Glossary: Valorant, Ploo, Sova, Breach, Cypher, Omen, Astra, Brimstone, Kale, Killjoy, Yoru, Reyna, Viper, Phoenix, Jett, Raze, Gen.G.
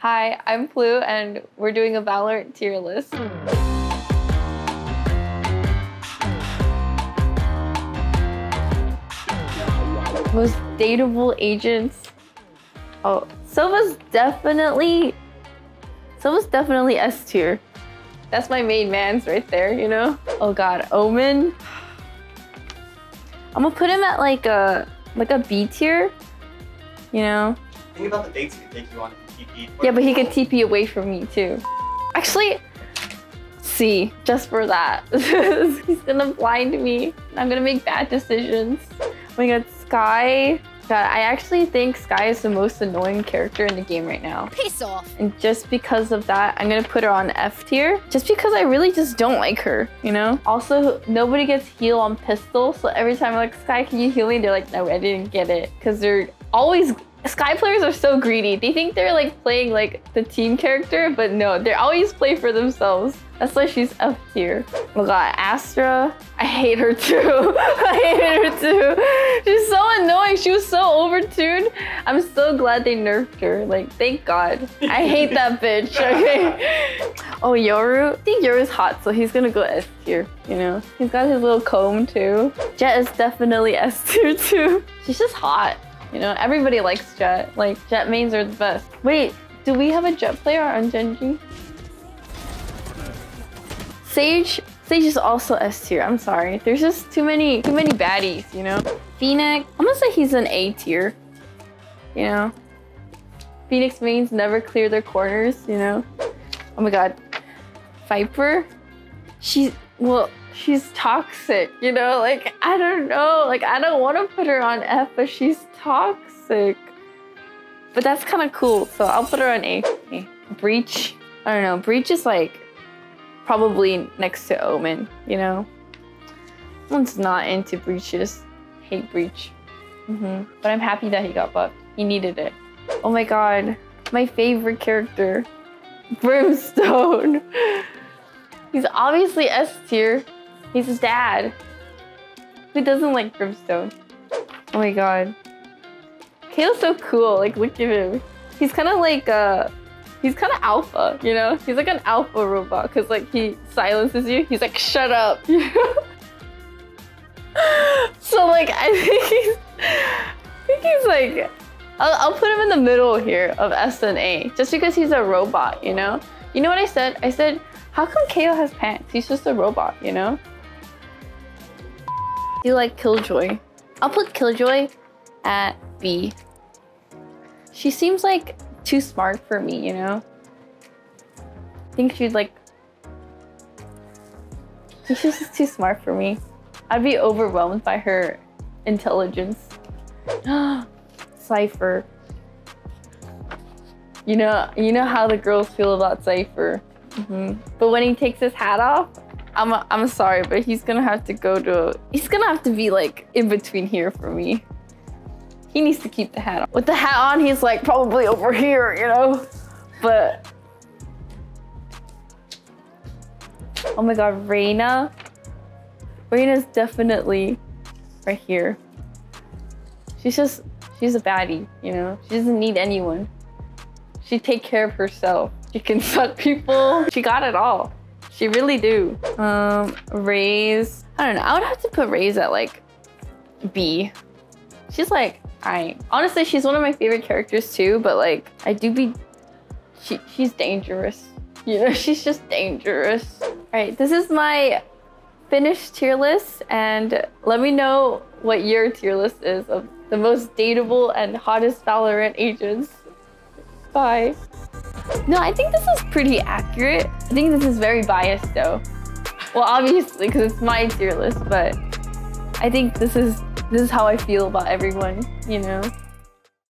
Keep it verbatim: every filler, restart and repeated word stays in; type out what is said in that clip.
Hi, I'm Ploo, and we're doing a Valorant tier list. Most dateable agents. Oh, Sova's definitely, Sova's definitely S tier. That's my main man's right there, you know? Oh God, Omen. I'm gonna put him at like a, like a B tier, you know? Think about the dates you can take you on. Yeah, but he could T P away from me too. Actually, C, just for that. He's gonna blind me. I'm gonna make bad decisions. Oh my God, Sky. God, I actually think Sky is the most annoying character in the game right now. Piss off. And just because of that, I'm gonna put her on F tier. Just because I really just don't like her, you know? Also, nobody gets heal on pistol. So every time I'm like, Sky, can you heal me? They're like, no, I didn't get it. Cause they're always, Sky players are so greedy. They think they're like playing like the team character, but no, they always play for themselves. That's why she's F tier. Oh God, Astra. I hate her too. I hate her too. She's so annoying. She was so overtuned. I'm so glad they nerfed her. Like, thank God. I hate that bitch, okay? Oh, Yoru. I think Yoru's hot, so he's gonna go S tier, you know? He's got his little comb too. Jett is definitely S tier too. She's just hot. You know, everybody likes Jett. Like, Jett mains are the best. Wait, do we have a Jett player on Gen G? Sage, Sage is also S tier, I'm sorry. There's just too many, too many baddies, you know? Phoenix, I'm gonna say he's an A tier, you know? Phoenix mains never clear their corners, you know? Oh my God, Viper, she's, well, she's toxic, you know? Like, I don't know, like, I don't wanna put her on F, but she's toxic. But that's kind of cool, so I'll put her on A. Okay. Breach, I don't know, Breach is like, probably next to Omen, you know? One's not into Breaches. Hate Breach. Mm-hmm. But I'm happy that he got buffed. He needed it. Oh my God, my favorite character, Brimstone. He's obviously S tier. He's his dad. Who doesn't like Brimstone? Oh my God. Kale's so cool, like look at him. He's kind of like, uh, he's kind of alpha, you know? He's like an alpha robot because like he silences you. He's like, shut up, you know? So like, I think he's, I think he's like, I'll, I'll put him in the middle here of S and A just because he's a robot, you know? You know what I said? I said, how come Kale has pants? He's just a robot, you know? Do you like Killjoy? I'll put Killjoy at B. She seems like too smart for me, you know? I think she'd like... I think she's just too smart for me. I'd be overwhelmed by her intelligence. Cypher. You know, you know how the girls feel about Cypher. Mm-hmm. But when he takes his hat off, I'm, a, I'm sorry, but he's gonna have to go to... He's gonna have to be like in between here for me. He needs to keep the hat on. With the hat on, he's like probably over here, you know? But... Oh my God, Reyna. Reyna's definitely right here. She's just, she's a baddie, you know? She doesn't need anyone. She take care of herself. She can suck people. She got it all. She really do. Um, Raze. I don't know, I would have to put Raze at like B. She's like, I honestly, she's one of my favorite characters too, but like, I do be, she, she's dangerous. You know, she's just dangerous. All right, this is my finished tier list, and let me know what your tier list is of the most dateable and hottest Valorant agents. Bye. No, I think this is pretty accurate. I think this is very biased though. Well, obviously, because it's my tier list, but I think this is, this is how I feel about everyone, you know?